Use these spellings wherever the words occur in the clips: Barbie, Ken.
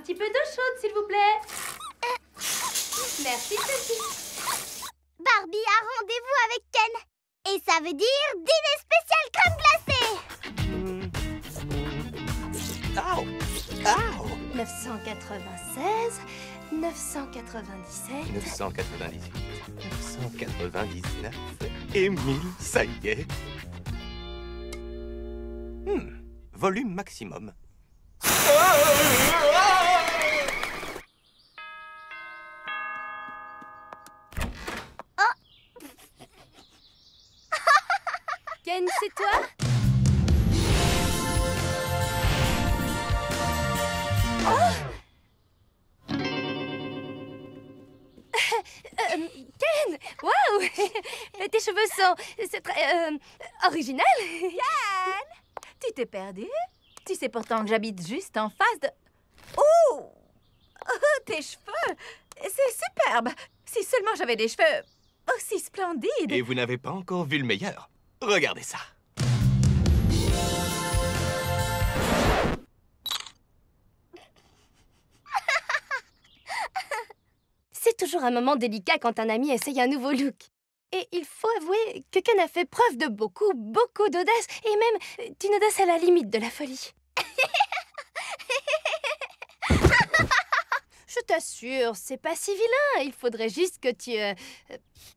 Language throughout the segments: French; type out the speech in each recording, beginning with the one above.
petit peu d'eau chaude, s'il vous plaît. Merci, Sophie. Barbie a rendez-vous avec Ken. Et ça veut dire dîner spécial crème glacée. Ow. Ow. 996, 997... 998, 999... Et 1000, ça y est. Volume maximum. Ken, c'est toi? Ken, waouh! Tes cheveux sont... c'est très... original. Ken! Tu t'es perdu? Tu sais pourtant que j'habite juste en face de... Oh! Oh, tes cheveux! C'est superbe! Si seulement j'avais des cheveux aussi splendides! Et vous n'avez pas encore vu le meilleur. Regardez ça! C'est toujours un moment délicat quand un ami essaye un nouveau look. Et il faut avouer que Ken a fait preuve de beaucoup d'audace et même d'une audace à la limite de la folie. Je t'assure, c'est pas si vilain. Il faudrait juste que tu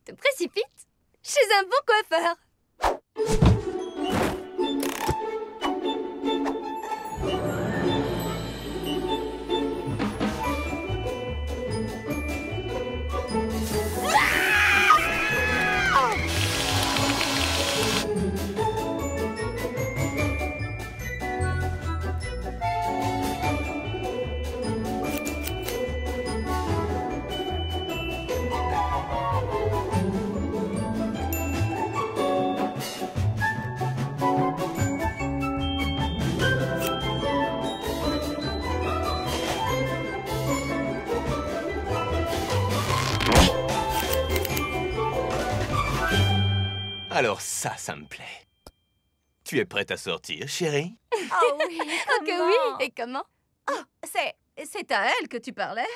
te précipites chez un bon coiffeur. Alors ça, ça me plaît. Tu es prête à sortir, chérie? Oh oui, ok, oui. Et comment? Oh, c'est à elle que tu parlais.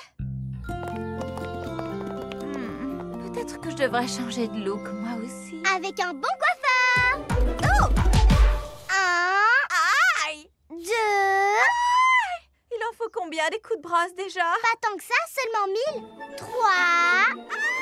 Peut-être que je devrais changer de look, moi aussi. Avec un bon coiffeur. Oh! Un... Aïe! Deux... Aïe! Il en faut combien des coups de brosse déjà? Pas tant que ça, seulement 1000. 3... Aïe!